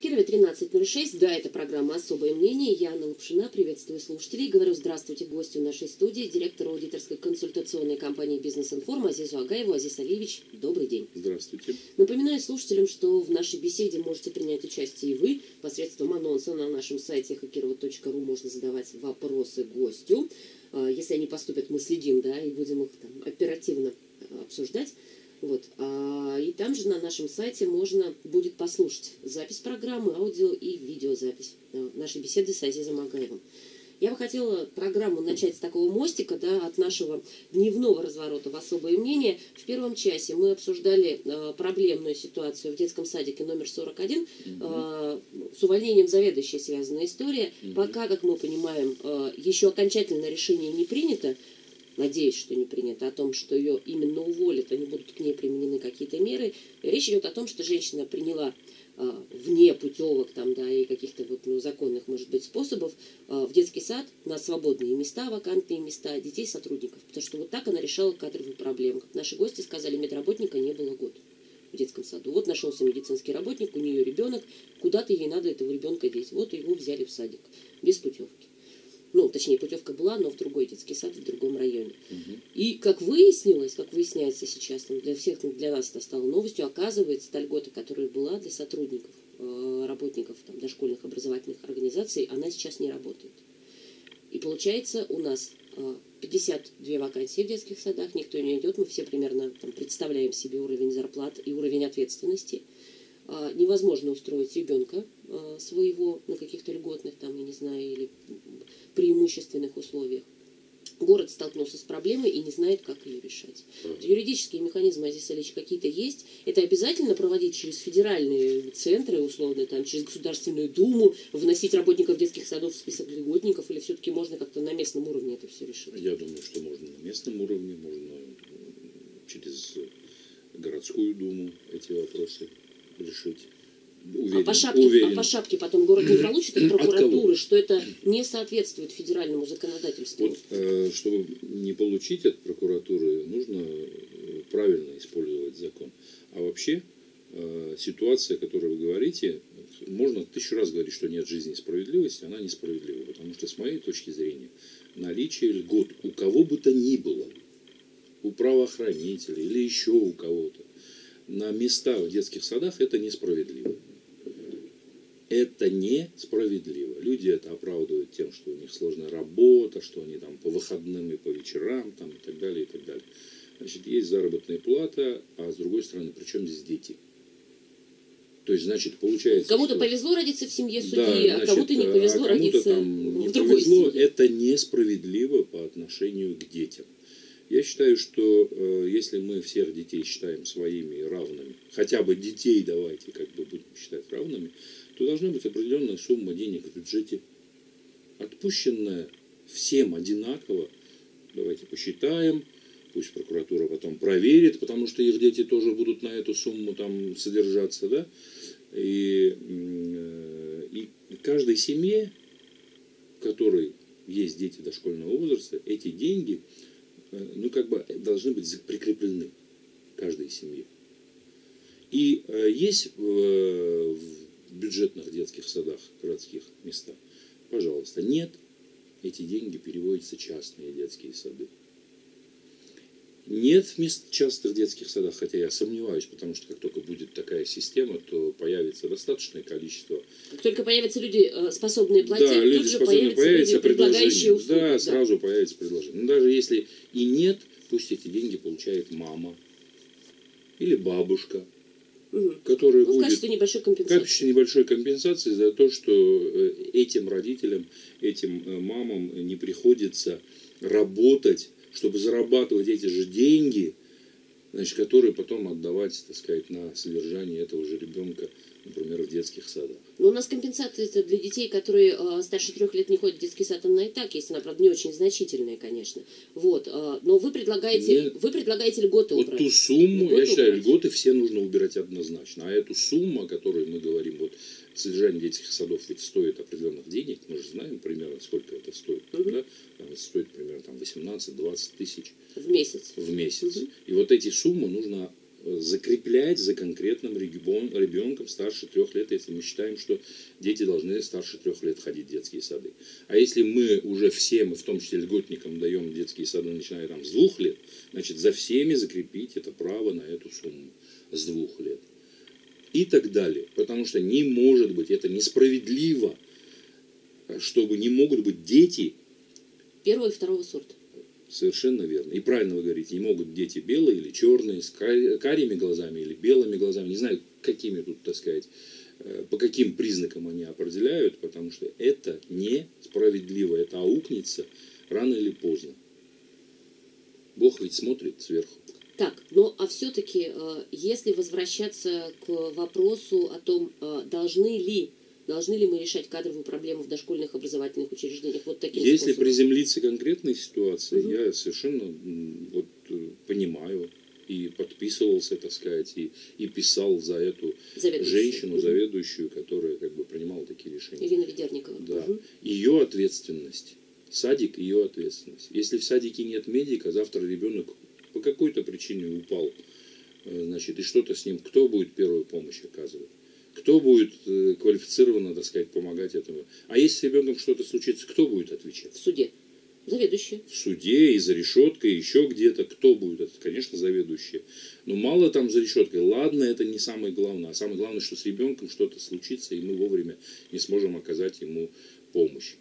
Кирове 13.06. Да, это программа «Особое мнение». Я, Анна Лапшина, приветствую слушателей. Говорю здравствуйте гостю нашей студии, директору аудиторской консультационной компании «Бизнес-информа» Азизу Агаеву. Азиз Алиевич, добрый день. Здравствуйте. Напоминаю слушателям, что в нашей беседе можете принять участие и вы. Посредством анонса на нашем сайте «Эхокирова.ру» можно задавать вопросы гостю. Если они поступят, мы следим, да, и будем их там оперативно обсуждать. Вот. И там же на нашем сайте можно будет послушать запись программы, аудио и видеозапись нашей беседы с Азизом Агаевым. Я бы хотела программу начать с такого мостика, да, от нашего дневного разворота в особое мнение. В первом часе мы обсуждали проблемную ситуацию в детском садике номер 41. С увольнением заведующей связанная история. Пока, как мы понимаем, еще окончательное решение не принято. Надеюсь, что не принято, о том, что ее именно уволят, они будут к ней применены какие-то меры. Речь идет о том, что женщина приняла вне путевок там, да, и каких-то вот, ну, законных, может быть, способов в детский сад на свободные места, вакантные места детей, сотрудников. Потому что вот так она решала кадровую проблему. Как наши гости сказали, медработника не было год в детском саду. Вот нашелся медицинский работник, у нее ребенок, куда-то ей надо этого ребенка деть. Вот его взяли в садик без путевки. Ну, точнее, путевка была, но в другой детский сад, в другом районе. И как выяснилось, как выясняется сейчас, для всех, для нас это стало новостью, оказывается, та льгота, которая была для сотрудников, работников там, дошкольных образовательных организаций, она сейчас не работает. И получается, у нас 52 вакансии в детских садах, никто не идет, мы все примерно там, представляем себе уровень зарплат и уровень ответственности. Невозможно устроить ребенка своего на каких-то льготных, там, я не знаю, или преимущественных условиях. Город столкнулся с проблемой и не знает, как ее решать. Юридические механизмы, Азиз Алиевич, какие-то есть. Это обязательно проводить через федеральные центры, условно, там, через Государственную Думу, вносить работников детских садов в список льготников, или все-таки можно как-то на местном уровне это все решить? Я думаю, что можно на местном уровне, можно через городскую думу эти вопросы решить. Уверен, а по шапке потом город не получит от прокуратуры, что это не соответствует федеральному законодательству? Вот, чтобы не получить от прокуратуры, нужно правильно использовать закон. А вообще ситуация, о которой вы говорите, можно тысячу раз говорить, что нет жизни и справедливости, она несправедлива. Потому что, с моей точки зрения, наличие льгот у кого бы то ни было, у правоохранителей или еще у кого-то, на места в детских садах, это несправедливо. Это несправедливо. Люди это оправдывают тем, что у них сложная работа, что они там по выходным и по вечерам там, и так далее, и так далее. Значит, есть заработная плата, а с другой стороны, причем здесь дети? То есть, значит, получается... Кому-то повезло родиться в семье судьи, да, значит, а кому-то не повезло родиться в другой семье. Это несправедливо по отношению к детям. Я считаю, что если мы всех детей считаем своими и равными, хотя бы детей давайте как бы будем считать равными, то должна быть определенная сумма денег в бюджете, отпущенная всем одинаково. Давайте посчитаем, пусть прокуратура потом проверит, потому что их дети тоже будут на эту сумму там содержаться, да? И каждой семье, в которой есть дети дошкольного возраста, эти деньги... ну, как бы должны быть прикреплены каждой семье. И есть в бюджетных детских садах, городских местах, пожалуйста, нет, эти деньги переводятся в частные детские сады. Нет в частных детских садах, хотя я сомневаюсь, потому что как только будет такая система, то появится достаточное количество. Как только появятся люди, способные платить, да, люди тут же появятся люди, предлагающие услуги. Да, сразу появится предложение. Но даже если и нет, пусть эти деньги получает мама или бабушка, которая будет в качестве небольшой компенсации. За то, что этим родителям, этим мамам не приходится работать, чтобы зарабатывать эти же деньги, значит, которые потом отдавать, так сказать, на содержание этого же ребенка, например, в детских садах. Но у нас компенсация для детей, которые старше 3 лет не ходят в детский сад, она и так есть, она, правда, не очень значительная, конечно. Вот. Но вы предлагаете льготы убрать. Вот ту сумму, я считаю, льготы все нужно убирать однозначно. А эту сумму, о которой мы говорим, вот содержание детских садов ведь стоит определенных денег, мы же знаем примерно, сколько это стоит. Да? Это стоит примерно 18-20 тысяч в месяц. И вот эти суммы нужно закреплять за конкретным ребенком старше 3 лет, если мы считаем, что дети должны старше 3 лет ходить в детские сады. А если мы уже всем, в том числе льготникам, даем детские сады, начиная там с 2 лет, значит, за всеми закрепить это право на эту сумму с 2 лет. И так далее. Потому что не может быть, это несправедливо, чтобы не могут быть дети первого и второго сорта. Совершенно верно. И правильно вы говорите, не могут дети белые или черные, с карими глазами или белыми глазами. Не знаю, какими тут, так сказать, по каким признакам они определяют, потому что это несправедливо, это аукнется рано или поздно. Бог ведь смотрит сверху. Так, ну а все-таки, если возвращаться к вопросу о том, должны ли мы решать кадровую проблему в дошкольных образовательных учреждениях? Вот таким Если способом. Приземлиться к конкретной ситуации, угу. Я совершенно вот понимаю и подписывался, так сказать, и писал за эту женщину, угу. заведующую, которая как бы принимала такие решения. Ирина Ведерникова. Да. Угу. Ее ответственность. Садик, ее ответственность. Если в садике нет медика, завтра ребенок по какой-то причине упал, значит, и что-то с ним, кто будет первую помощь оказывать? Кто будет квалифицированно, так сказать, помогать этому? А если с ребенком что-то случится, кто будет отвечать? В суде. Заведующие. В суде, и за решеткой, еще где-то. Кто будет отвечать? Конечно, заведующие. Но мало там за решеткой. Ладно, это не самое главное. А самое главное, что с ребенком что-то случится, и мы вовремя не сможем оказать ему помощь.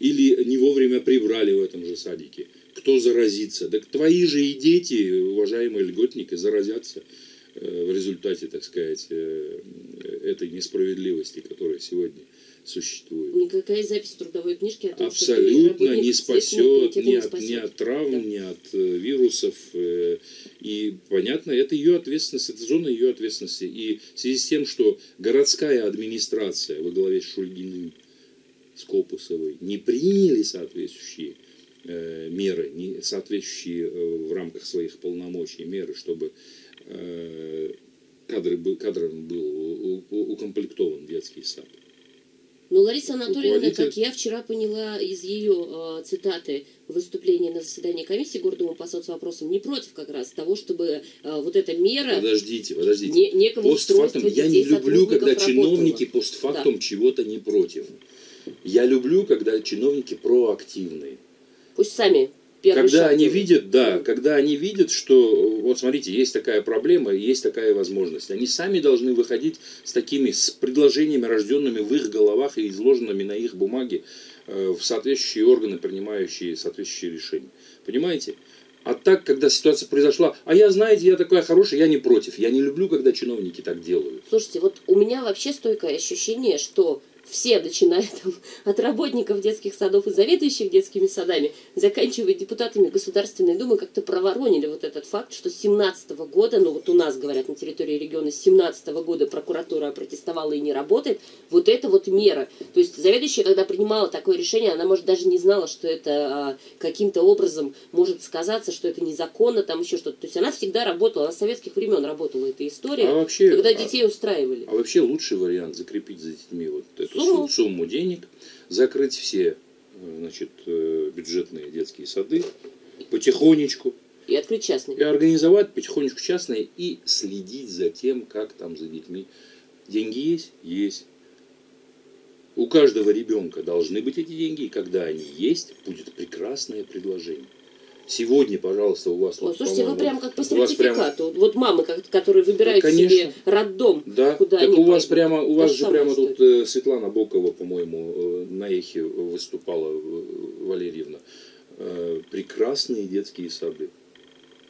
Или не вовремя прибрали в этом же садике. Кто заразится? Так твои же и дети, уважаемые льготники, заразятся в результате, так сказать, этой несправедливости, которая сегодня существует. Никакая запись в трудовой книжке о том, абсолютно не спасет ни от травм, да. ни от вирусов. И, понятно, это ее ответственность, это зона ее ответственности. И в связи с тем, что городская администрация во главе с Шульгиным, с Копусовой, не приняли соответствующие меры, не соответствующие в рамках своих полномочий меры, чтобы кадром был укомплектован детский сад. Но Лариса Анатольевна, как я вчера поняла из ее цитаты выступления на заседании комиссии Гордума по соцвопросам, не против как раз того, чтобы вот эта мера... Подождите. Некого постфактум. Я не люблю, когда чиновники постфактум да. чего-то не против. Я люблю, когда чиновники проактивные. Пусть сами... Когда они видят, да, когда они видят, что, вот смотрите, есть такая проблема, есть такая возможность. Они сами должны выходить с такими, с предложениями, рожденными в их головах и изложенными на их бумаге в соответствующие органы, принимающие соответствующие решения. Понимаете? А так, когда ситуация произошла, а я, знаете, я такая хорошая, я не против. Я не люблю, когда чиновники так делают. Слушайте, вот у меня вообще стойкое ощущение, что... Все, начиная там, от работников детских садов и заведующих детскими садами, заканчивая депутатами Государственной Думы, как-то проворонили вот этот факт, что с 17-го года, ну вот у нас, говорят, на территории региона с 17-го года прокуратура протестовала и не работает, вот это вот мера. То есть заведующая, когда принимала такое решение, она, может, даже не знала, что это каким-то образом может сказаться, что это незаконно, там еще что-то. То есть она всегда работала, она с советских времен работала эта история, а вообще, когда детей устраивали. А вообще лучший вариант закрепить за детьми вот это. Сумму денег, закрыть все, значит, бюджетные детские сады потихонечку. И открыть частные. И организовать потихонечку частные и следить за тем, как там за детьми. Деньги есть? Есть. У каждого ребенка должны быть эти деньги, и когда они есть, будет прекрасное предложение. Сегодня, пожалуйста, у вас... Вот, слушайте, вы прям как по сертификату. Прям... Вот мамы, которые выбирают себе роддом, да. куда так они у вас прямо, у вас же прямо тут Светлана Бокова, по-моему, на Эхе выступала, Валерьевна. Прекрасные детские сады.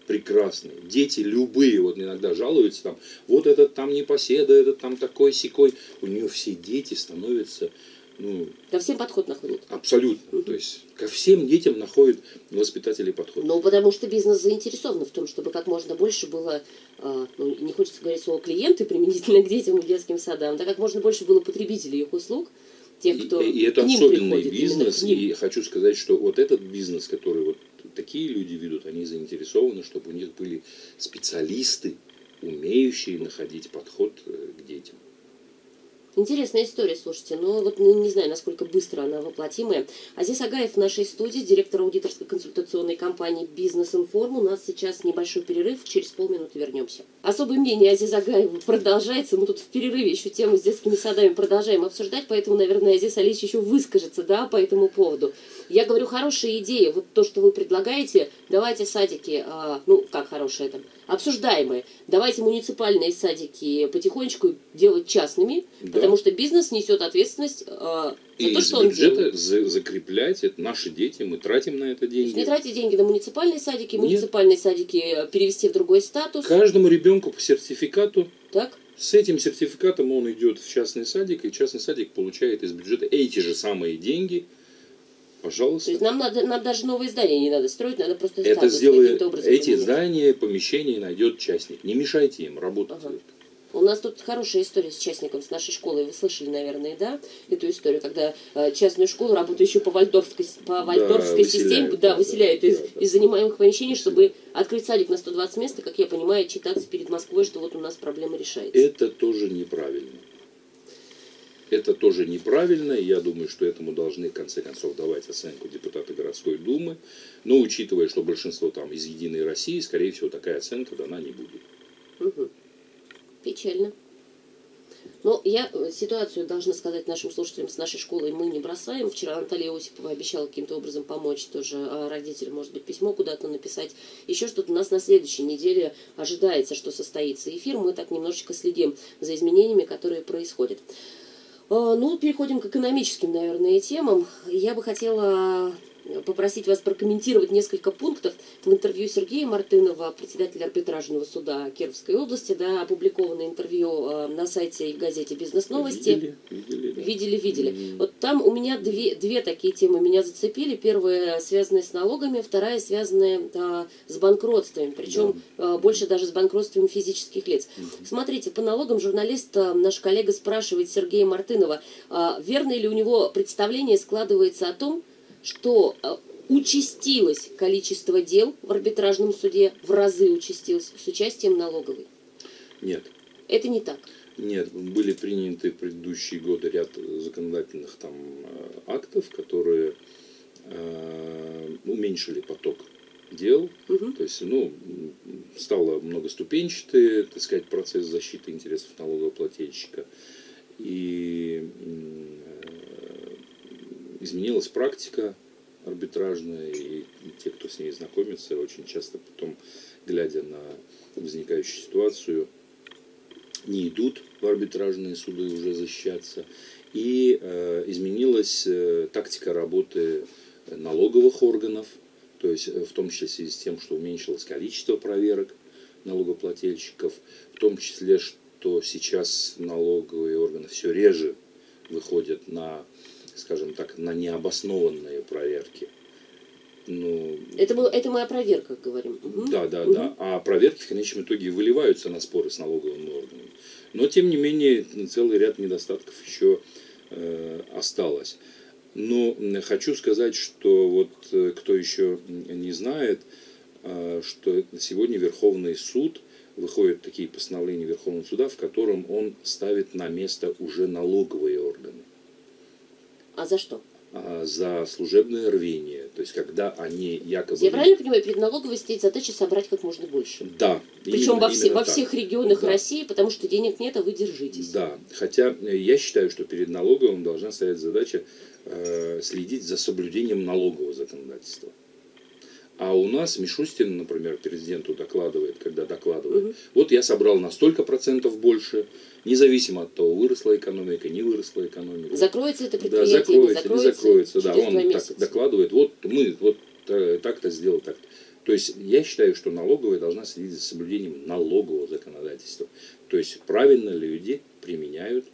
Прекрасные. Дети любые, вот иногда жалуются там, вот этот там непоседа, этот там такой-сякой. У нее все дети становятся... Ну, ко всем подход находит. Абсолютно. То есть ко всем детям находят воспитатели подход. Ну, потому что бизнес заинтересован в том, чтобы как можно больше было, ну, не хочется говорить слово клиенты применительно к детям и детским садам, да как можно больше было потребителей их услуг, тех, кто и это к ним особенный бизнес, и хочу сказать, что вот этот бизнес, который вот такие люди ведут, они заинтересованы, чтобы у них были специалисты, умеющие находить подход к детям. Интересная история, слушайте, но вот не знаю, насколько быстро она воплотимая. Азиз Агаев в нашей студии, директор аудиторской консультационной компании «Бизнес-информа». У нас сейчас небольшой перерыв, через полминуты вернемся. Особое мнение Азиза Агаева продолжается. Мы тут в перерыве еще тему с детскими садами продолжаем обсуждать, поэтому, наверное, Азиз Алиевич еще выскажется, да, по этому поводу. Я говорю, хорошая идея, вот то, что вы предлагаете, давайте садики, ну, как хорошие там, обсуждаемые, давайте муниципальные садики потихонечку делать частными, да. Потому что бизнес несет ответственность за то, что он делает. Закреплять, это наши дети, мы тратим на это деньги. Не тратить деньги на муниципальные садики перевести в другой статус. Каждому ребенку по сертификату. Так. С этим сертификатом он идет в частный садик, и частный садик получает из бюджета эти же самые деньги. Пожалуйста. То есть нам даже новые здания не надо строить, надо просто это сделать. Эти здания, помещения найдет частник. Не мешайте им работать. Ага. У нас тут хорошая история с частником, с нашей школой. Вы слышали, наверное, да, эту историю, когда частную школу, работающую по Вальдорфской системе, выселяют из занимаемых помещений, чтобы открыть садик на 120 мест, и, как я понимаю, читаться перед Москвой, что вот у нас проблема решается. Это тоже неправильно. Это тоже неправильно, и я думаю, что этому должны, в конце концов, давать оценку депутаты городской думы. Но, учитывая, что большинство там из «Единой России», скорее всего, такая оценка дана не будет. Угу. Печально. Но я ситуацию должна сказать нашим слушателям с нашей школой мы не бросаем. Вчера Анатолий Осипов обещал каким-то образом помочь тоже родителям, может быть, письмо куда-то написать. Еще что-то у нас на следующей неделе ожидается, что состоится эфир. Мы так немножечко следим за изменениями, которые происходят. Ну, переходим к экономическим, наверное, темам. Я бы хотела попросить вас прокомментировать несколько пунктов в интервью Сергея Мартынова, председателя Арбитражного суда Кировской области. Да, опубликованное интервью на сайте и в газете «Бизнес-новости». Видели. Mm-hmm. Вот там у меня две такие темы меня зацепили. Первая связанная с налогами, вторая связанная с банкротствами. Причем больше даже с банкротствами физических лиц. Mm-hmm. Смотрите, по налогам журналист, наш коллега, спрашивает Сергея Мартынова, верно ли у него представление складывается о том, что участилось количество дел в арбитражном суде, в разы участилось, с участием налоговой? Нет. Это не так? Нет. Были приняты в предыдущие годы ряд законодательных там актов, которые уменьшили поток дел. Угу. То есть, стало многоступенчатый, так сказать, процесс защиты интересов налогоплательщика. И изменилась практика арбитражная, и те, кто с ней знакомится, очень часто потом, глядя на возникающую ситуацию, не идут в арбитражные суды уже защищаться. И изменилась тактика работы налоговых органов, то есть в том числе в связи с тем, что уменьшилось количество проверок налогоплательщиков, в том числе, что сейчас налоговые органы все реже выходят на, скажем так, на необоснованные проверки. Ну, это мы о проверках говорим. Да. А проверки в конечном итоге выливаются на споры с налоговыми органами. Но, тем не менее, целый ряд недостатков еще осталось. Но хочу сказать, что вот кто еще не знает, что сегодня Верховный суд, выходят такие постановления Верховного суда, в котором он ставит на место уже налоговые органы. А за что? За служебное рвение. То есть, когда они якобы... Я правильно понимаю, перед налоговой стоит задача собрать как можно больше? Да. Причем во всех регионах России, потому что денег нет, а вы держитесь. Да. Хотя я считаю, что перед налоговым должна стоять задача следить за соблюдением налогового законодательства. А у нас Мишустин, например, президенту докладывает, когда докладывает. Угу. Вот я собрал на столько процентов больше, независимо от того, выросла экономика, не выросла экономика. Закроется это предприятие, да, закроется, не закроется. Да, он так докладывает, вот мы вот так-то сделали, так-то. То есть я считаю, что налоговая должна следить за соблюдением налогового законодательства. То есть правильно люди применяют,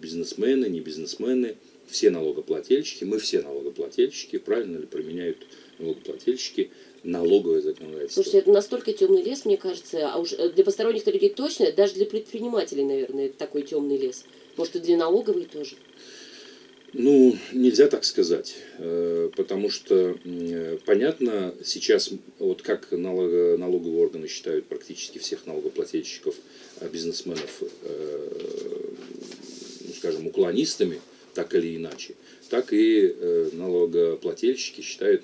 бизнесмены, не бизнесмены, все налогоплательщики, мы все налогоплательщики, правильно ли применяют налогоплательщики налоговое законодательство. Слушайте, это настолько темный лес, мне кажется, а уж для посторонних людей точно, даже для предпринимателей, наверное, это такой темный лес. Может, и для налоговой тоже? Ну, нельзя так сказать, потому что, понятно, сейчас, вот как налоговые органы считают практически всех налогоплательщиков, бизнесменов ну, скажем, уклонистами, так или иначе, так и налогоплательщики считают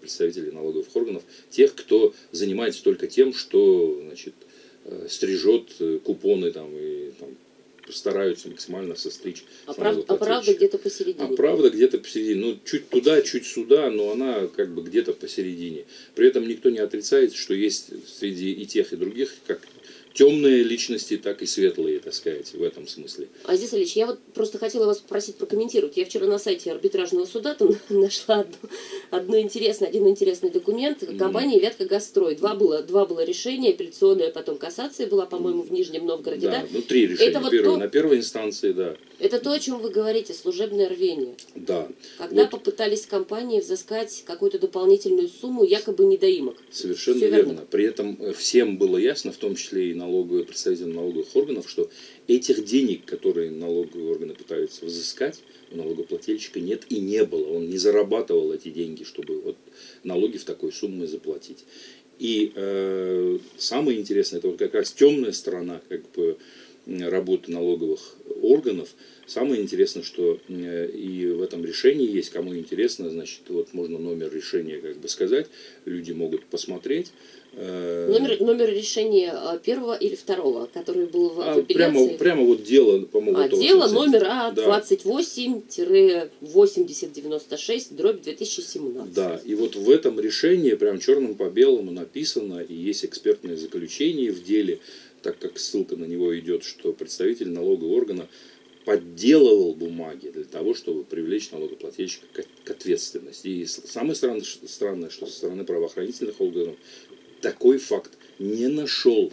представителей налоговых органов тех, кто занимается только тем, что, значит, стрижет купоны там, и там, стараются максимально состричь. А правда где-то посередине. А правда где-то посередине. Ну, чуть туда, чуть сюда, но она как бы где-то посередине. При этом никто не отрицает, что есть среди и тех, и других как темные личности, так и светлые, так сказать, в этом смысле. Азиз Алиевич, я вот просто хотела вас попросить прокомментировать. Я вчера на сайте арбитражного суда там нашла один интересный документ компании «Вятка Газстрой». Два было решения, апелляционное, потом кассация была, по-моему, в Нижнем Новгороде, да? Ну, три решения. Это вот на первой инстанции, да. Это то, о чем вы говорите, служебное рвение. Да. Когда вот попытались компании взыскать какую-то дополнительную сумму, якобы недоимок. Совершенно верно. При этом всем было ясно, в том числе и представителям налоговых органов, что этих денег, которые налоговые органы пытаются взыскать, у налогоплательщика нет и не было. Он не зарабатывал эти деньги, чтобы вот налоги в такой сумме заплатить. И самое интересное, это вот как раз темная сторона как бы работы налоговых органов. Самое интересное, что и в этом решении есть, кому интересно, значит, вот можно номер решения как бы сказать, люди могут посмотреть. Номер решения первого или второго, который был в апелляции. Прямо вот дело, по-моему. Дело номера 28-8096/2017. Да, и вот в этом решении прям черным по белому написано, и есть экспертное заключение в деле, так как ссылка на него идет, что представитель налогового органа подделывал бумаги для того, чтобы привлечь налогоплательщика к ответственности. И самое странное, что со стороны правоохранительных органов такой факт не нашел,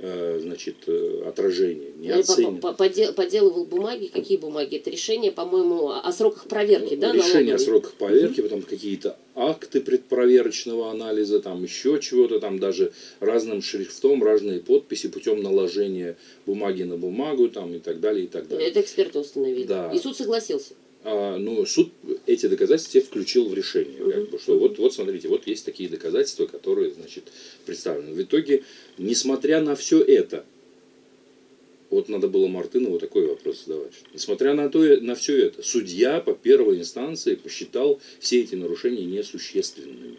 значит, отражения, не оценен. Подделывал бумаги. Какие бумаги? Это решение, по-моему, о сроках проверки, да? Решение о сроках проверки, потом какие-то акты предпроверочного анализа, там еще чего-то, там даже разным шрифтом, разные подписи путем наложения бумаги на бумагу, там и так далее, и так далее. Это эксперты установили. Да. И суд согласился. Ну, суд эти доказательства включил в решение, как бы, что вот смотрите, вот есть такие доказательства, которые, значит, представлены. В итоге, несмотря на все это, вот надо было Мартынову такой вопрос задавать, что, несмотря на все это, судья по первой инстанции посчитал все эти нарушения несущественными.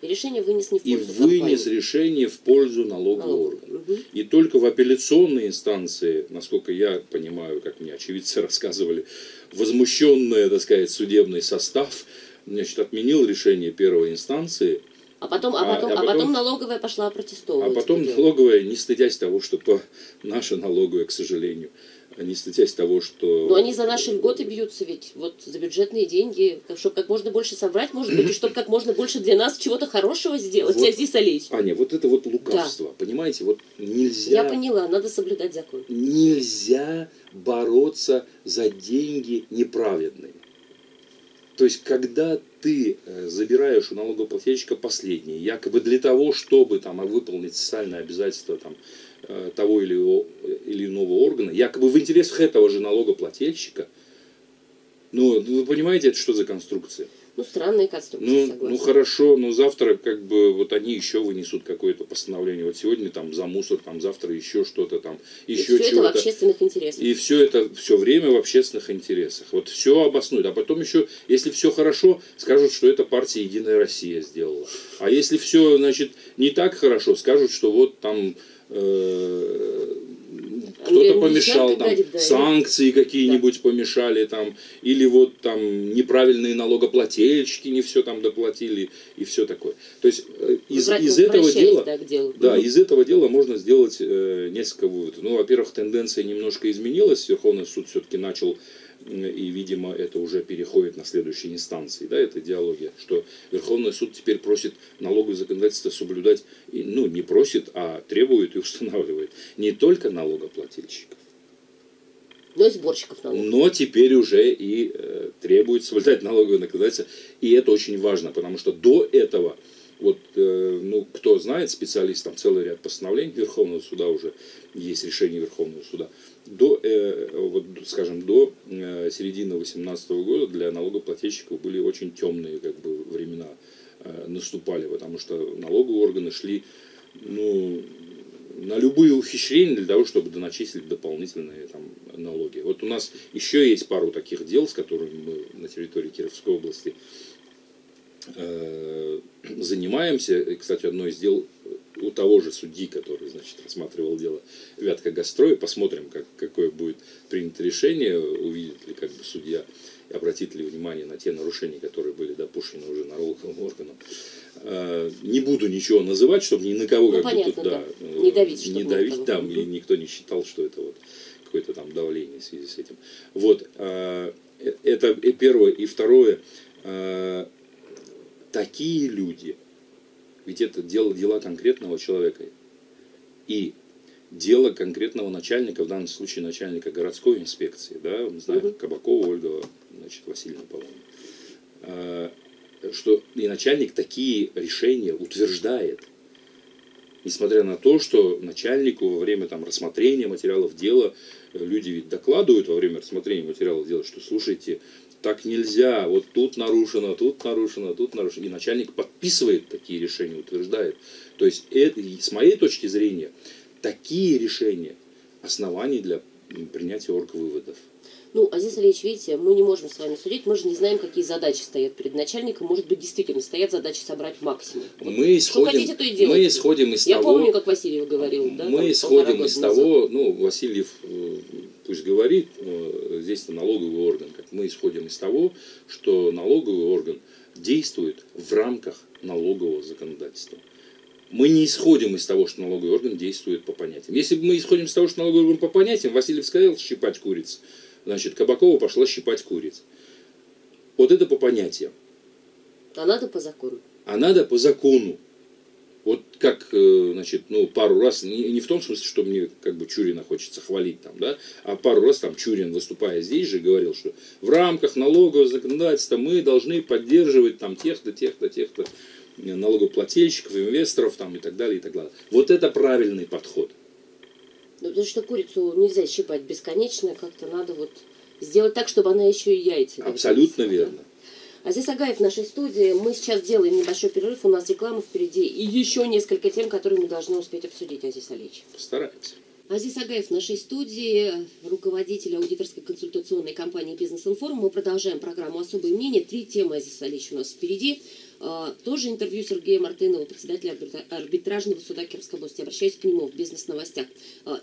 И решение вынес не в пользу компании. И вынес решение в пользу налогового органа. И только в апелляционной инстанции, насколько я понимаю, как мне очевидцы рассказывали, возмущенный, так сказать, судебный состав, значит, отменил решение первой инстанции. А потом налоговая пошла протестовывать. А потом налоговая, не стыдясь того, что наша налоговая, к сожалению, не стыдясь того, что... Но они за наши льготы бьются ведь, вот за бюджетные деньги, чтобы как можно больше собрать, может быть, и чтобы как можно больше для нас чего-то хорошего сделать, вот, Азиз Алиевич. Аня, вот это вот лукавство, да. Понимаете, вот нельзя... Я поняла, надо соблюдать закон. Нельзя бороться за деньги неправедные. То есть, когда ты забираешь у налогоплательщика последние, якобы для того, чтобы там выполнить социальное обязательство там того или иного органа, якобы в интересах этого же налогоплательщика, ну, вы понимаете, это что за конструкция? Ну, странная конструкция, согласна. Ну, хорошо, но завтра, как бы, вот они еще вынесут какое-то постановление. Вот сегодня там за мусор, там завтра еще что-то там, еще чего-то. И все это в общественных интересах. И все это все время в общественных интересах. Вот все обоснуют. А потом еще, если все хорошо, скажут, что это партия «Единая Россия» сделала. А если все, значит, не так хорошо, скажут, что вот там... кто-то помешал, там, санкции какие-нибудь помешали, там, или вот там неправильные налогоплательщики не все там доплатили и все такое. То есть из этого дела можно сделать несколько выводов. Ну, во-первых, тенденция немножко изменилась, Верховный суд все-таки начал, и, видимо, это уже переходит на следующие инстанции, да, эта идеология, что Верховный суд теперь просит налоговое законодательство соблюдать, ну, не просит, а требует и устанавливает не только налогоплательщиков, но и сборщиков налогов. Но теперь уже и требует соблюдать налоговое законодательство, и это очень важно, потому что до этого, вот, ну, кто знает, специалист, там целый ряд постановлений Верховного суда уже, есть решение Верховного суда, до середины 2018 года для налогоплательщиков были очень темные, как бы, времена наступали, потому что налоговые органы шли, ну, на любые ухищрения для того, чтобы доначислить дополнительные там, налоги. Вот у нас еще есть пару таких дел, с которыми мы на территории Кировской области занимаемся. И, кстати, одно из дел у того же судьи, который, значит, рассматривал дело Вятка Газстроя. Посмотрим, какое будет принято решение, увидит ли как бы судья, обратит ли внимание на те нарушения, которые были допущены уже налоговым органом. Не буду ничего называть, чтобы ни на кого как понятно, бы тут, да, не давить там, и никто не считал, что это вот какое-то там давление в связи с этим. Вот, это первое. И второе, такие люди, ведь это дела конкретного человека и дело конкретного начальника, в данном случае начальника городской инспекции, да, мы знаем, Кабакова Ольга, значит, Васильевна Павловна, что и начальник такие решения утверждает, несмотря на то, что начальнику во время там, рассмотрения материалов дела, люди ведь докладывают во время рассмотрения материалов дела, что слушайте, так нельзя, вот тут нарушено, тут нарушено, тут нарушено. И начальник подписывает такие решения, утверждает. То есть, это, с моей точки зрения, такие решения оснований для принятия орг-выводов. Ну, Азиз Алиевич, видите, мы не можем с вами судить, мы же не знаем, какие задачи стоят перед начальником. Может быть, действительно стоят задачи собрать максимум. Мы исходим, что хотите, то и делайте. Мы исходим из того... Я помню, как Васильев говорил, да? Мы исходим из того, ну, Васильев пусть говорит, здесь-то налоговый орган, как мы исходим из того, что налоговый орган действует в рамках налогового законодательства. Мы не исходим из того, что налоговый орган действует по понятиям. Если бы мы исходим из того, что налоговый орган по понятиям, Васильев сказал щипать куриц, значит, Кабакова пошла щипать куриц. Вот это по понятиям. А надо по закону. А надо по закону. Вот как, значит, ну, пару раз, не в том смысле, что мне как бы Чурина хочется хвалить там, да, а пару раз там Чурин, выступая здесь же, говорил, что в рамках налогового законодательства мы должны поддерживать там тех-то налогоплательщиков, инвесторов там, и так далее, и так далее. Вот это правильный подход. Ну, потому что курицу нельзя щипать бесконечно, как-то надо вот сделать так, чтобы она еще и яйца. Абсолютно верно. Азиз Агаев в нашей студии. Мы сейчас делаем небольшой перерыв, у нас реклама впереди и еще несколько тем, которые мы должны успеть обсудить, Азиз Алиевич. Постараемся. Азиз Агаев в нашей студии, руководитель аудиторской консультационной компании «Бизнес-информа». Мы продолжаем программу «Особое мнение». Три темы, Азиз Алиевич, у нас впереди. Тоже интервью Сергея Мартынова, председателя арбитражного суда Кировской области. Обращаюсь к нему в «Бизнес-новостях».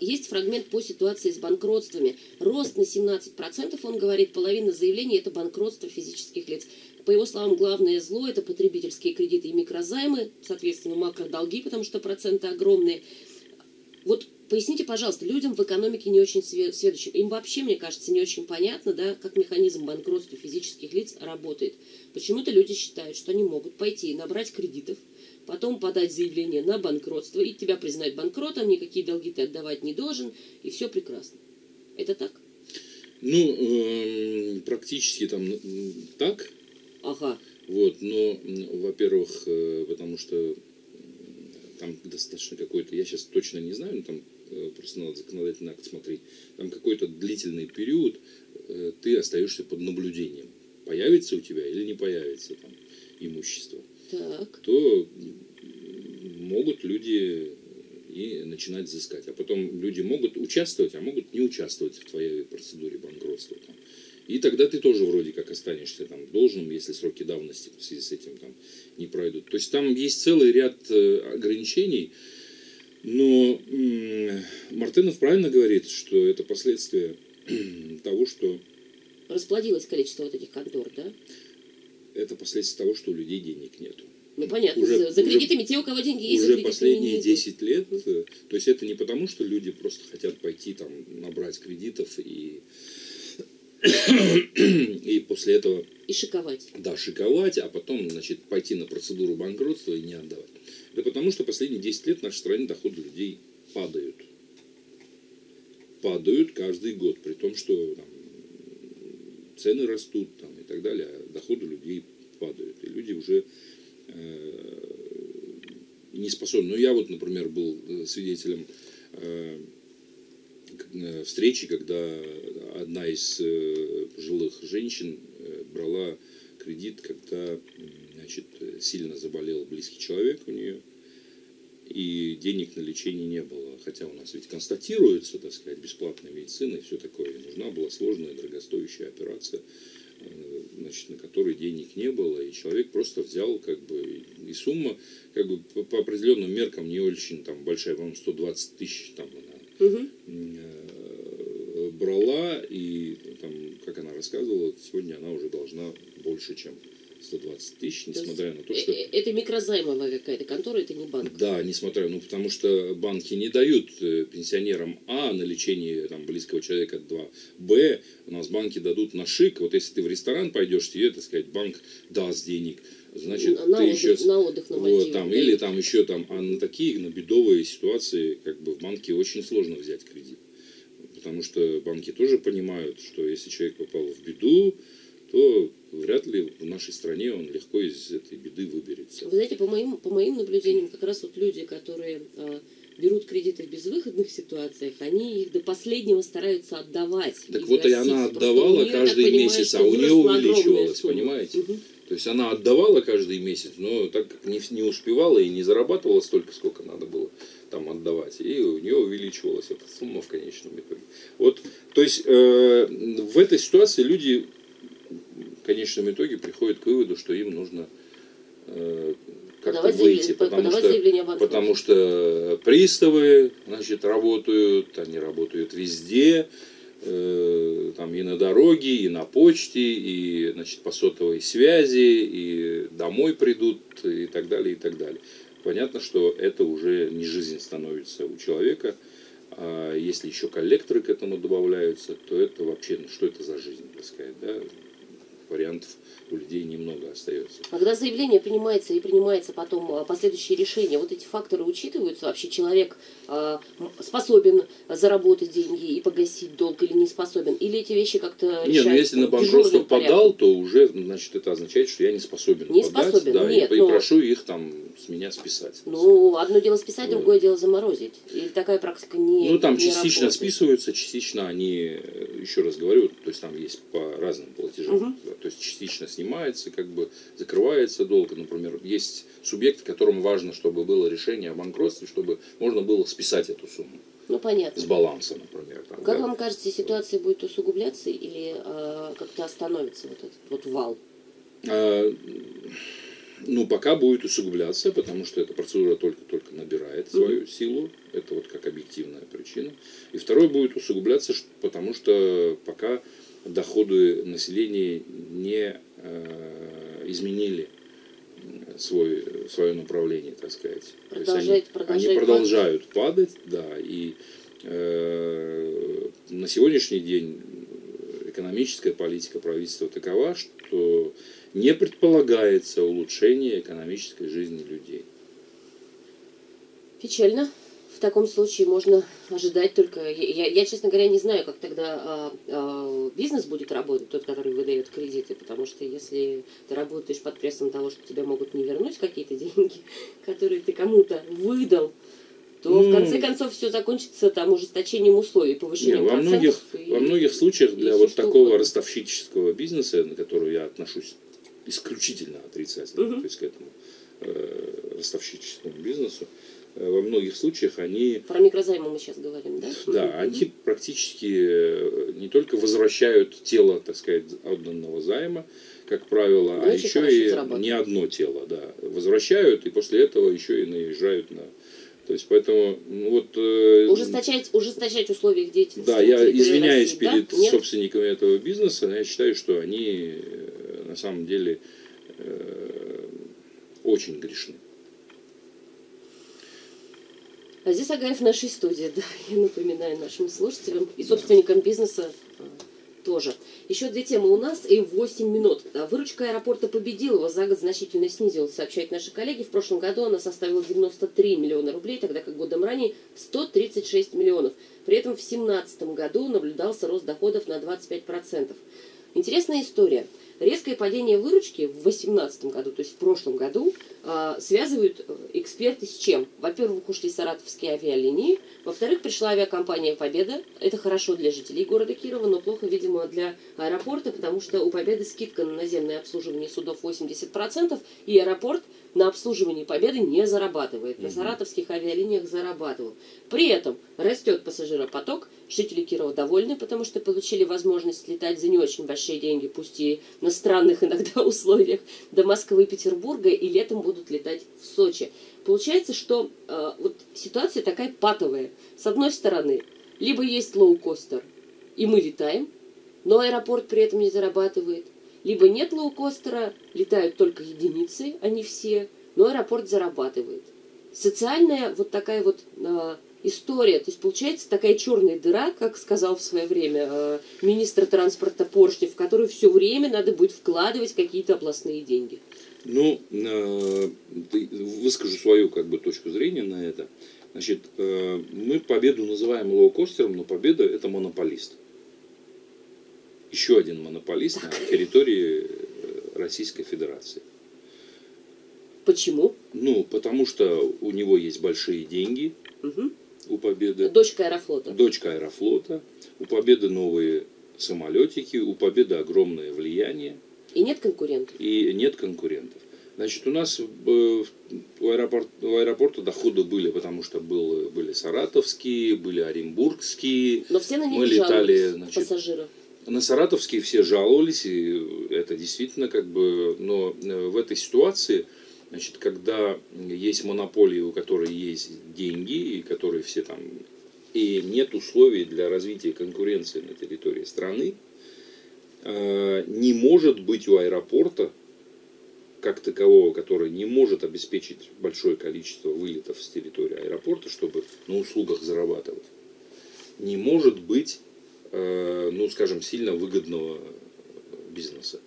Есть фрагмент по ситуации с банкротствами. Рост на 17%, он говорит, половина заявлений – это банкротство физических лиц. По его словам, главное зло – это потребительские кредиты и микрозаймы, соответственно, макродолги, потому что проценты огромные. Вот поясните, пожалуйста, людям в экономике не очень сведущим. Им вообще, мне кажется, не очень понятно, да, как механизм банкротства физических лиц работает. Почему-то люди считают, что они могут пойти и набрать кредитов, потом подать заявление на банкротство, и тебя признают банкротом, никакие долги ты отдавать не должен, и все прекрасно. Это так? Ну, практически там так. Ага. Вот, но, во-первых, потому что там достаточно какой-то, я сейчас точно не знаю, но там просто надо законодательный акт смотреть, там какой-то длительный период ты остаешься под наблюдением. Появится у тебя или не появится там имущество, так, то могут люди и начинать взыскать. А потом люди могут участвовать, а могут не участвовать в твоей процедуре банкротства. Там. И тогда ты тоже вроде как останешься там должным, если сроки давности в связи с этим там не пройдут. То есть там есть целый ряд ограничений, но Мартынов правильно говорит, что это последствия того, что... Расплодилось количество вот этих контор, да? Это последствия того, что у людей денег нету. Ну, понятно, за кредитами те, у кого деньги есть, уже последние 10 лет. То есть это не потому, что люди просто хотят пойти там набрать кредитов и... И после этого... И шиковать. Да, шиковать, а потом, значит, пойти на процедуру банкротства и не отдавать. Да потому что последние 10 лет в нашей стране доходы людей падают. Падают каждый год, при том, что там, цены растут там, и так далее, а доходы людей падают. И люди уже не способны. Ну, я вот, например, был свидетелем... встречи, когда одна из пожилых женщин брала кредит, когда, значит, сильно заболел близкий человек у нее, и денег на лечение не было. Хотя у нас ведь констатируется, так сказать, бесплатная медицина и все такое. Нужна была сложная, дорогостоящая операция, значит, на которой денег не было, и человек просто взял, как бы, и сумма, как бы, по определенным меркам не очень там большая, по-моему, 120 тысяч там она брала, и там, как она рассказывала, сегодня она уже должна больше, чем 120 тысяч, несмотря на то, что... Это микрозаймовая какая-то контора, это не банк. Да, несмотря, ну, потому что банки не дают пенсионерам А на лечение там близкого человека 2, Б у нас банки дадут на шик. Вот если ты в ресторан пойдешь, тебе, так сказать, банк даст денег. Значит, на ты отдых, еще на отдых на Мальдивах, вот, там, да? Или там еще там, а на такие, на бедовые ситуации, как бы, в банке очень сложно взять кредит. Потому что банки тоже понимают, что если человек попал в беду, то вряд ли в нашей стране он легко из этой беды выберется. Вы знаете, по моим наблюдениям, как раз вот люди, которые берут кредиты в безвыходных ситуациях, они их до последнего стараются отдавать. Так вот и она отдавала каждый месяц, а у нее увеличивалось, понимаете? Угу. То есть она отдавала каждый месяц, но так как не успевала и не зарабатывала столько, сколько надо было там отдавать, и у нее увеличивалась эта сумма в конечном итоге. Вот, то есть в этой ситуации люди... в конечном итоге приходит к выводу, что им нужно как-то выйти, потому что приставы, значит, работают, они работают везде, там и на дороге, и на почте, и, значит, по сотовой связи, и домой придут, и так далее, и так далее. Понятно, что это уже не жизнь становится у человека, а если еще коллекторы к этому добавляются, то это вообще, ну, что это за жизнь, так сказать, да? Вариантов у людей немного остается. Когда заявление принимается и принимается потом последующие решения, вот эти факторы учитываются? Вообще человек способен заработать деньги и погасить долг или не способен? Или эти вещи как-то решаются? Нет, ну если на банкротство подал, то уже, значит, это означает, что я не способен подать, да, нет, и прошу их там с меня списать. Ну, одно дело списать, вот, другое дело заморозить. Или такая практика не... Ну, там не частично работает. Списываются, частично они, еще раз говорю, то есть там есть по разным платежам. Угу. То есть частично снимается, как бы закрывается долг. Например, есть субъект, которому важно, чтобы было решение о банкротстве, чтобы можно было списать эту сумму. Ну, понятно. С баланса, например. Там, как, да? Вам кажется, ситуация будет усугубляться или как-то остановится вот этот вот вал? Ну, пока будет усугубляться, потому что эта процедура только-только набирает свою силу. Это вот как объективная причина. И второй будет усугубляться, потому что пока... доходы населения не изменили свое направление, так сказать. Они продолжают падать, да, и на сегодняшний день экономическая политика правительства такова, что не предполагается улучшение экономической жизни людей. Печально. В таком случае можно ожидать только... Я честно говоря, не знаю, как тогда бизнес будет работать, тот, который выдает кредиты, потому что если ты работаешь под прессом того, что тебя могут не вернуть какие-то деньги, которые ты кому-то выдал, то в конце концов все закончится там ужесточением условий, повышением процентов. Во многих случаях для вот такого ростовщического бизнеса, на который я отношусь исключительно отрицательно, то есть к этому ростовщическому бизнесу, во многих случаях они... Про микрозаймы мы сейчас говорим, да? Да, они практически не только возвращают тело, так сказать, отданного займа, как правило, но а еще и не одно тело, да, возвращают, и после этого еще и наезжают на... То есть, поэтому, ну, вот... Ужесточать условия их деятельности. Да, я извиняюсь перед собственниками этого бизнеса, но я считаю, что они на самом деле очень грешны. Азиз Агаев в нашей студии, да, я напоминаю нашим слушателям и собственникам бизнеса тоже. Еще две темы у нас и 8 минут. Выручка аэропорта Победилово за год значительно снизилась, сообщают наши коллеги. В прошлом году она составила 93 миллиона рублей, тогда как годом ранее 136 миллионов. При этом в 2017 году наблюдался рост доходов на 25%. Интересная история. Резкое падение выручки в 2018 году, то есть в прошлом году, связывают эксперты с чем? Во-первых, ушли саратовские авиалинии. Во-вторых, пришла авиакомпания «Победа». Это хорошо для жителей города Кирова, но плохо, видимо, для аэропорта, потому что у «Победы» скидка на наземное обслуживание судов 80%, и аэропорт на обслуживании «Победы» не зарабатывает. На саратовских авиалиниях зарабатывал. При этом растет пассажиропоток. Жители Кирова довольны, потому что получили возможность летать за не очень большие деньги, пусть и на странных иногда условиях, до Москвы и Петербурга, и летом будут летать в Сочи. Получается, что вот ситуация такая патовая. С одной стороны, либо есть лоукостер, и мы летаем, но аэропорт при этом не зарабатывает. Либо нет лоукостера, летают только единицы, а не все, но аэропорт зарабатывает. Социальная вот такая вот история, то есть получается такая черная дыра, как сказал в свое время министр транспорта Поршнев, в которую все время надо будет вкладывать какие-то областные деньги. Ну, выскажу свою как бы точку зрения на это. Значит, мы «Победу» называем лоукостером, но «Победа» — это монополист. Еще один монополист на территории Российской Федерации. Почему? Ну, потому что у него есть большие деньги, у «Победы». Дочка «Аэрофлота». Дочка «Аэрофлота». У «Победы» новые самолетики, у «Победы» огромное влияние. И нет конкурентов. И нет конкурентов. Значит, у нас у аэропорта доходы были, потому что были саратовские, были оренбургские. Но все на них жаловались, значит, пассажиры. На саратовские все жаловались, и это действительно как бы... Но в этой ситуации, значит, когда есть монополии, у которой есть деньги, и которые все там... И нет условий для развития конкуренции на территории страны, не может быть у аэропорта как такового, который не может обеспечить большое количество вылетов с территории аэропорта, чтобы на услугах зарабатывать. Не может быть, ну, скажем, сильно выгодного бизнеса.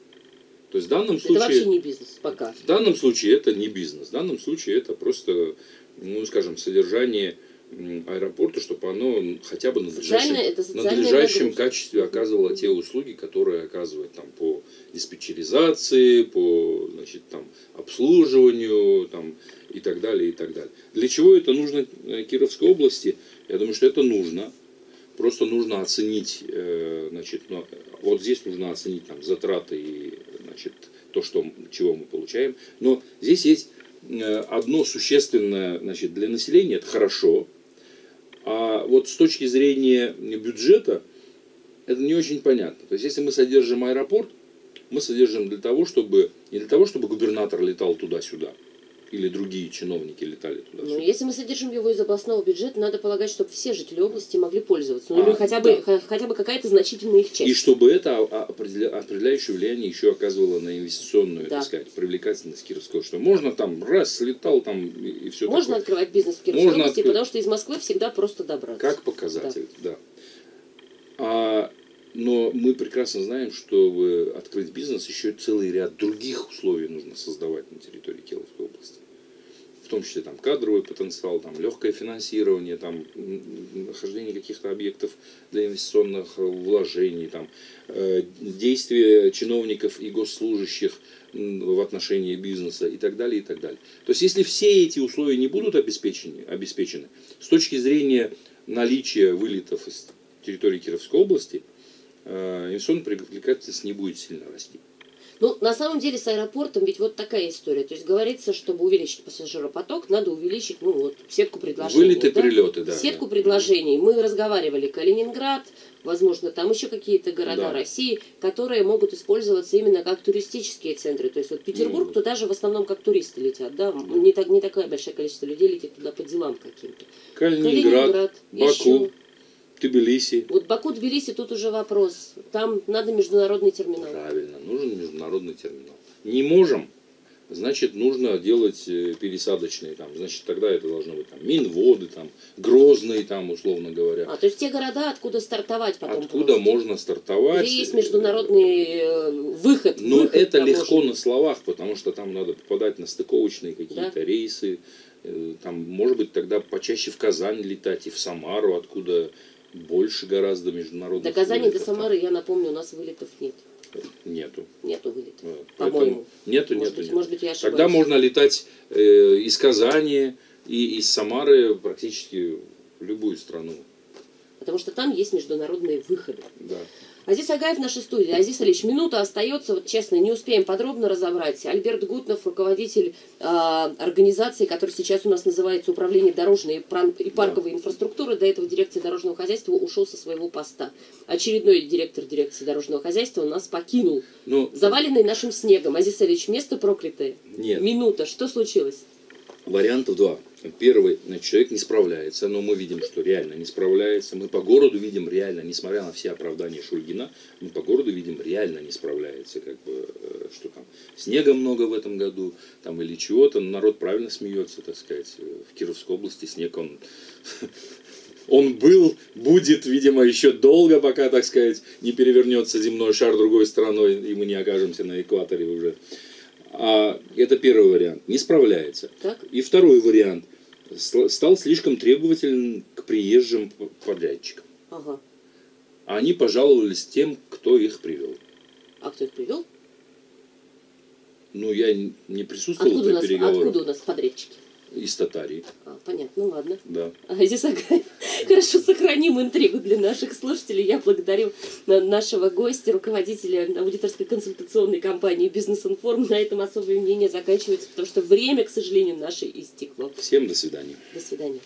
То есть в данном случае... Это вообще не бизнес пока. В данном случае это не бизнес. В данном случае это просто, ну, скажем, содержание аэропорта, чтобы оно хотя бы в надлежащем качестве оказывало те услуги, которые оказывают там по диспетчеризации, по, значит, там, обслуживанию там, и так далее, и так далее. Для чего это нужно Кировской области? Я думаю, что это нужно. Просто нужно оценить, значит, ну, вот здесь нужно оценить там затраты и, значит, то, чего мы получаем. Но здесь есть одно существенное, значит, для населения это хорошо, а вот с точки зрения бюджета это не очень понятно. То есть, если мы содержим аэропорт, мы содержим не для того, чтобы губернатор летал туда-сюда, или другие чиновники летали туда-сюда. Ну, если мы содержим его из областного бюджета, надо полагать, чтобы все жители области могли пользоваться, ну, хотя бы какая-то значительная их часть. И чтобы это определяющее влияние еще оказывало на инвестиционную, так сказать, привлекательность Кировской, что можно там раз летал там и все такое. Можно открывать бизнес в Кировской области, потому что из Москвы всегда просто добраться. Как показатель, да. Но мы прекрасно знаем, чтобы открыть бизнес, еще целый ряд других условий нужно создавать на территории Кировской области. В том числе там кадровый потенциал, там легкое финансирование, там нахождение каких-то объектов для инвестиционных вложений, там действия чиновников и госслужащих в отношении бизнеса и так далее, и так далее. То есть, если все эти условия не будут обеспечены с точки зрения наличия вылетов из территории Кировской области, инвестиционная привлекательность не будет сильно расти. Ну, на самом деле с аэропортом ведь вот такая история. То есть говорится, чтобы увеличить пассажиропоток, надо увеличить, ну, вот, сетку предложений. Вылеты, да? Прилеты, да. Сетку предложений. Мы разговаривали Калининград, возможно, там еще какие-то города, да, России, которые могут использоваться именно как туристические центры. То есть вот Петербург, туда же в основном как туристы летят, да? Не такое большое количество людей летит туда по делам каким-то. Калининград Баку. Тбилиси. Вот Баку-Тбилиси тут уже вопрос. Там надо международный терминал. Правильно, нужен международный терминал. Не можем, значит, нужно делать пересадочные там. Значит, тогда это должно быть там Минводы, там, Грозный, там, условно говоря. А, то есть те города, откуда стартовать потом. Откуда просто можно стартовать. Где есть международный выход. Но выход это легко на словах, потому что там надо попадать на стыковочные какие-то, да, рейсы. Там, может быть, тогда почаще в Казань летать и в Самару, откуда... Больше гораздо международных. До Казани, до Самары, я напомню, у нас вылетов нет. Нету вылетов, по-моему. Нету. Может быть, я ошибаюсь. Тогда можно летать из Казани и из Самары практически в любую страну. Потому что там есть международные выходы. Да. Азиз Агаев в нашей студии. Азиз Алиевич, минута остается, вот честно, не успеем подробно разобрать. Альберт Гутнов, руководитель организации, которая сейчас у нас называется Управление дорожной и парковой инфраструктуры, до этого дирекция дорожного хозяйства, ушел со своего поста. Очередной директор дирекции дорожного хозяйства нас покинул, заваленный нашим снегом. Азиз Алиевич, место проклятое? Нет. Минута. Что случилось? Вариантов два. Первый, человек не справляется, но мы видим, что реально не справляется. Мы по городу видим реально, несмотря на все оправдания Шульгина, мы по городу видим реально не справляется. Как бы, что там, снега много в этом году там, или чего-то. Народ правильно смеется, так сказать. В Кировской области снег он был, будет, видимо, еще долго, пока, так сказать, не перевернется земной шар другой стороной, и мы не окажемся на экваторе уже. Это первый вариант. Не справляется. Так? И второй вариант. Стал слишком требователен к приезжим подрядчикам. Ага. Они пожаловались тем, кто их привел. А кто их привел? Ну, я не присутствовал при переговорах. Откуда у нас подрядчики? Из Татарии. Понятно, ну ладно. Да. Азиз Агаев. Хорошо, сохраним интригу для наших слушателей. Я благодарю нашего гостя, руководителя аудиторской консультационной компании «Бизнес-информ». На этом особое мнение заканчивается, потому что время, к сожалению, наше истекло. Всем до свидания. До свидания.